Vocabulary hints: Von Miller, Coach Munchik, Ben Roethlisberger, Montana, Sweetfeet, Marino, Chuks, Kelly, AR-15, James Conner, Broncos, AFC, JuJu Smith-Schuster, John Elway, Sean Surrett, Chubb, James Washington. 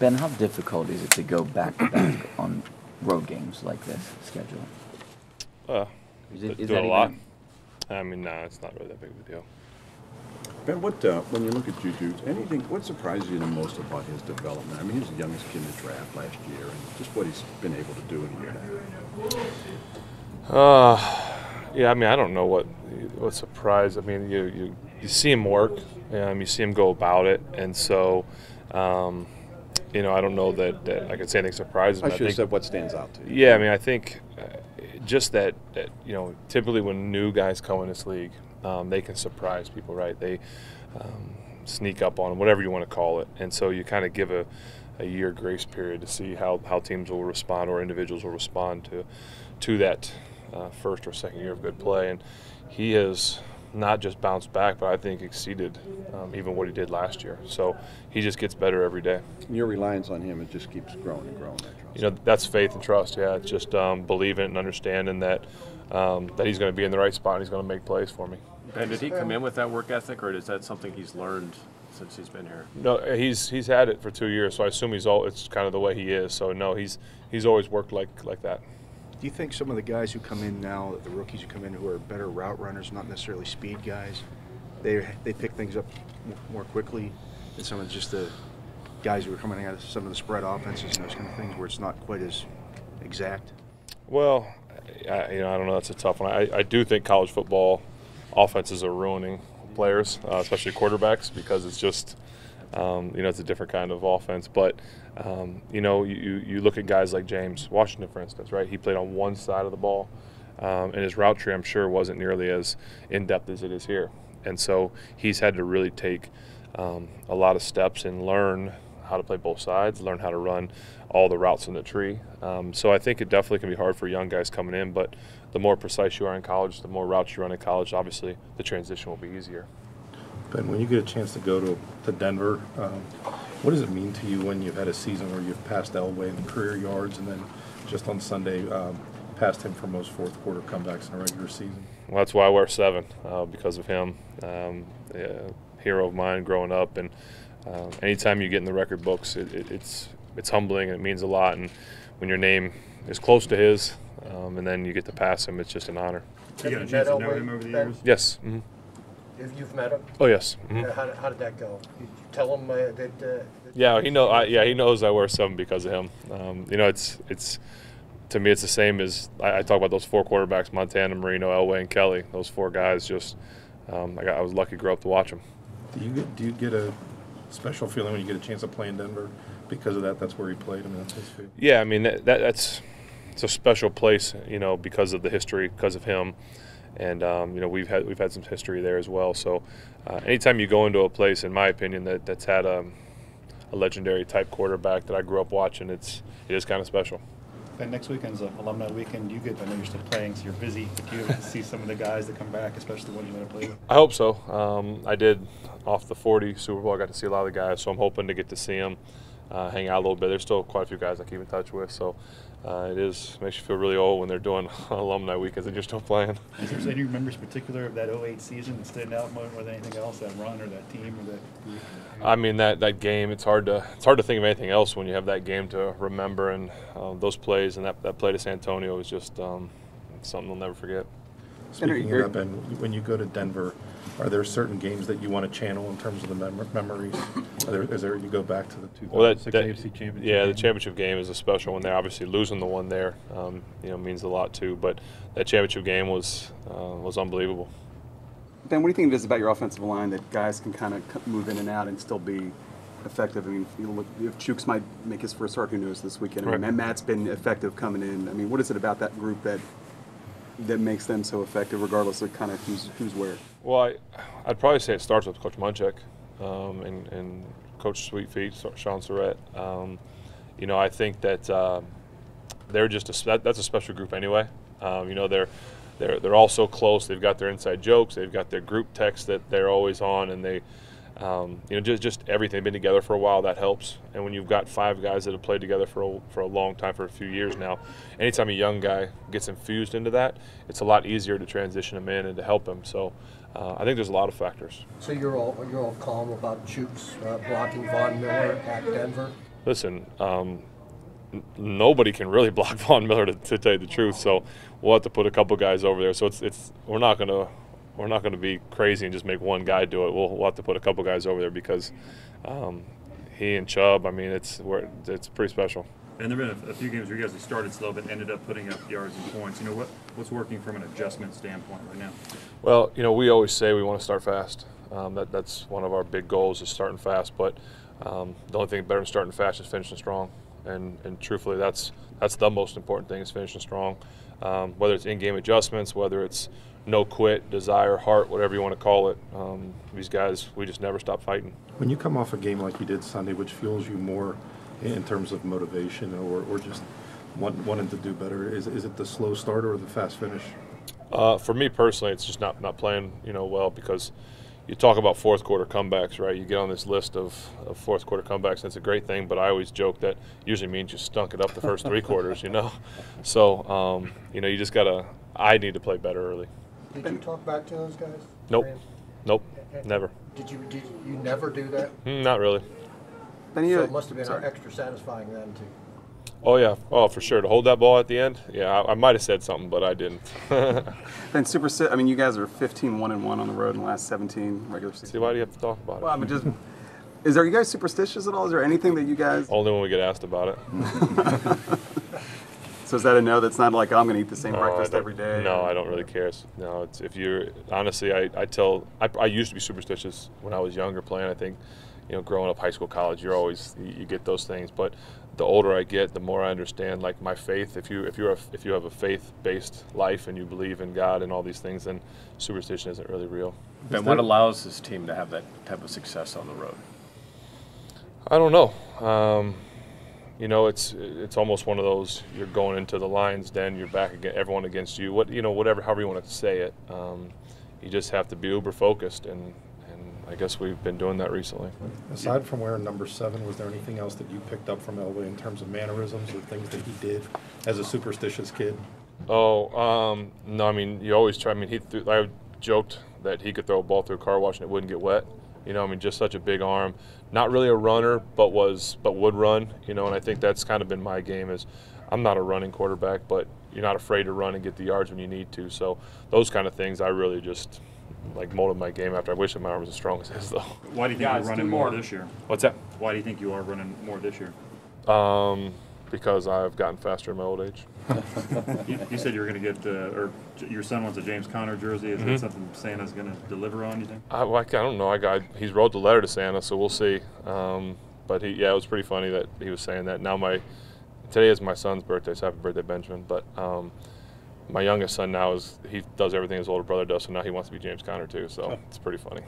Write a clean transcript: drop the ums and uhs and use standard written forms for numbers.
Ben, how difficult is it to go back-to-back on road games like this schedule? Is that a lot? I mean, no, it's not really that big of a deal. Ben, when you look at JuJu, what surprises you the most about his development? I mean, he was the youngest kid in the draft last year, and just what he's been able to do in a year now. Yeah, I mean, I don't know what surprised. I mean, you see him work, you see him go about it, and so, you know, I don't know that I could say anything surprises me. I should have said what stands out to you. Yeah, I mean, I think just that you know, typically when new guys come in this league, they can surprise people, right? They sneak up on them, whatever you want to call it. And so you kind of give a year grace period to see how teams will respond or individuals will respond to that first or second year of good play. And he has not just bounced back, but I think exceeded even what he did last year. So he just gets better every day. And your reliance on him, it just keeps growing and growing. You know, that's faith and trust, yeah. It's just believing and understanding that he's going to be in the right spot and he's going to make plays for me. And did he come in with that work ethic, or is that something he's learned since he's been here? No, he's had it for 2 years, so I assume it's kind of the way he is. So no, he's always worked like that. Do you think some of the guys who come in now, the rookies who come in who are better route runners, not necessarily speed guys, they pick things up more quickly than some of just the guys who are coming out of some of the spread offenses and those kind of things where it's not quite as exact? Well, you know, I don't know. That's a tough one. I do think college football offenses are ruining players, especially quarterbacks, because it's just, you know, it's a different kind of offense. But, you know, you look at guys like James Washington, for instance, right? He played on one side of the ball, and his route tree, I'm sure, wasn't nearly as in-depth as it is here. And so he's had to really take a lot of steps and learn how to play both sides, learn how to run all the routes in the tree. So I think it definitely can be hard for young guys coming in, but the more precise you are in college, the more routes you run in college, obviously the transition will be easier. Ben, when you get a chance to go to Denver, what does it mean to you when you've had a season where you've passed Elway in career yards and then just on Sunday passed him for most fourth quarter comebacks in a regular season? Well, that's why I wear 7, because of him. Hero of mine growing up, and anytime you get in the record books, it's humbling and it means a lot. And when your name is close to his, and then you get to pass him, it's just an honor. You got a chance to know him over the years? Yes. Mm-hmm. You've met him? Oh yes. Mm-hmm. How did that go? Did you tell him that? Yeah, he knows I wear 7 because of him. You know, it's to me it's the same as I talk about those 4 quarterbacks: Montana, Marino, Elway, and Kelly. Those 4 guys just I was lucky to grow up to watch them. Do you get a special feeling when you get a chance to play in Denver because of that? That's where he played. I mean, that's his favorite. Yeah, I mean that's it's a special place, you know, because of the history, because of him, and you know we've had some history there as well. So anytime you go into a place, in my opinion, that's had a legendary type quarterback that I grew up watching, it is kind of special. And next weekend's alumni weekend. I know you're still playing, so you're busy. Do you get to see some of the guys that come back, especially the one you want to play with? I hope so. I did off the 40 Super Bowl. I got to see a lot of the guys, so I'm hoping to get to see them, hang out a little bit. There's still quite a few guys I keep in touch with, so makes you feel really old when they're doing alumni weekends and you're still playing. Is there any memories particular of that 08 season that stand out more than anything else? That run or that team or that group? I mean that game. It's hard to think of anything else when you have that game to remember, and those plays and that play to San Antonio was just something they'll never forget. Speaking of that, Ben, when you go to Denver, are there certain games that you want to channel in terms of the memories? You go back to the 2006 AFC Championship game? Yeah, the championship game is a special one there. Obviously, losing the one there, you know, means a lot too. But that championship game was unbelievable. Ben, what do you think it is about your offensive line that guys can kind of move in and out and still be effective? I mean, if Chuks might make his first start, who knows, this weekend. I mean, right. Matt's been effective coming in. I mean, what is it about that group that makes them so effective, regardless of kind of who's where? Well, I'd probably say it starts with Coach Munchik and Coach Sweetfeet, Sean Surrett. You know, I think that they're just that's a special group anyway. You know, they're all so close. They've got their inside jokes. They've got their group texts that they're always on, and they, you know, just everything. They've been together for a while. That helps. And when you've got 5 guys that have played together for a long time, for a few years now, anytime a young guy gets infused into that, it's a lot easier to transition him in and to help him. So I think there's a lot of factors. So you're all calm about Chuks blocking Von Miller at Denver? listen, nobody can really block Von Miller, to tell you the truth. So we'll have to put a couple guys over there. So it's we're not gonna be crazy and just make one guy do it. We'll have to put a couple guys over there because he and Chubb, I mean, it's pretty special. And there have been a few games where you guys have started slow but ended up putting up yards and points. You know, what's working from an adjustment standpoint right now? Well, you know, we always say we want to start fast. That's one of our big goals is starting fast. But the only thing better than starting fast is finishing strong. And truthfully, that's the most important thing is finishing strong. Whether it's in-game adjustments, whether it's no quit, desire, heart, whatever you want to call it. These guys, we just never stop fighting. When you come off a game like you did Sunday, which fuels you more in terms of motivation or just wanting to do better, is it the slow start or the fast finish? For me personally, it's just not playing, you know, well, because you talk about fourth quarter comebacks, right? You get on this list of fourth quarter comebacks, and it's a great thing, but I always joke that usually means you stunk it up the first three quarters, you know? So, you know, you just gotta, I need to play better early. Did you talk back to those guys? Nope. Nope. Never. Did you never do that? Not really. So it must have been extra satisfying then too. Oh yeah, oh for sure. To hold that ball at the end, yeah, I might have said something, but I didn't. And I mean, you guys are 15-1-1 on the road in the last 17 regular season. See, why do you have to talk about it? Well, I mean, just are you guys superstitious at all? Is there anything that you guys? Only when we get asked about it. So is that a no? That's not like, oh, I'm going to eat the same breakfast every day? No, I don't really care. No, it's, if you're, honestly, I used to be superstitious when I was younger playing. I think, you know, growing up, high school, college, you're always, you get those things. But the older I get, the more I understand, like, my faith. If you have a faith-based life and you believe in God and all these things, then superstition isn't really real. And what allows this team to have that type of success on the road? I don't know. You know, it's almost one of those, you're going into the lion's den, you're back again, everyone against you. What, you know, whatever, however you want to say it, you just have to be uber focused, and I guess we've been doing that recently. Aside from wearing number 7, was there anything else that you picked up from Elway in terms of mannerisms or things that he did as a superstitious kid? Oh, no, I mean, you always try. I mean, I joked that he could throw a ball through a car wash and it wouldn't get wet. You know, I mean, just such a big arm. Not really a runner, but would run. You know, and I think that's kind of been my game is, I'm not a running quarterback, but you're not afraid to run and get the yards when you need to. So those kind of things, I really just like molded my game after. I wish that my arm was as strong as his, though. Why do you think you're running more this year? What's that? Why do you think you are running more this year? Because I've gotten faster in my old age. You said you were going to get, or your son wants a James Conner jersey. Is that something Santa's going to deliver on, you think? I don't know. He's wrote the letter to Santa, so we'll see. But yeah, it was pretty funny that he was saying that. Now today is my son's birthday, so happy birthday, Benjamin. But my youngest son now he does everything his older brother does, so now he wants to be James Conner too. So it's pretty funny.